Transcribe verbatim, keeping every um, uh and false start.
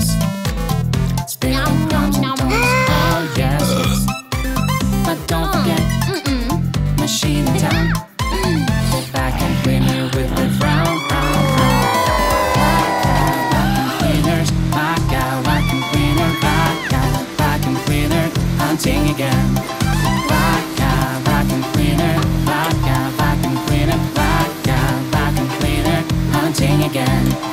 yes. Spin yum, yum, yum, yum. Oh yes. But don't forget, mm -mm. machine down. Mm. Go back and win you with the round, round, round. Back and winners, back out. Back and winner, back out. Back and winner, hunting again. Back out, back and winner, back out. Back and winner, back out. Back and winner, hunting again.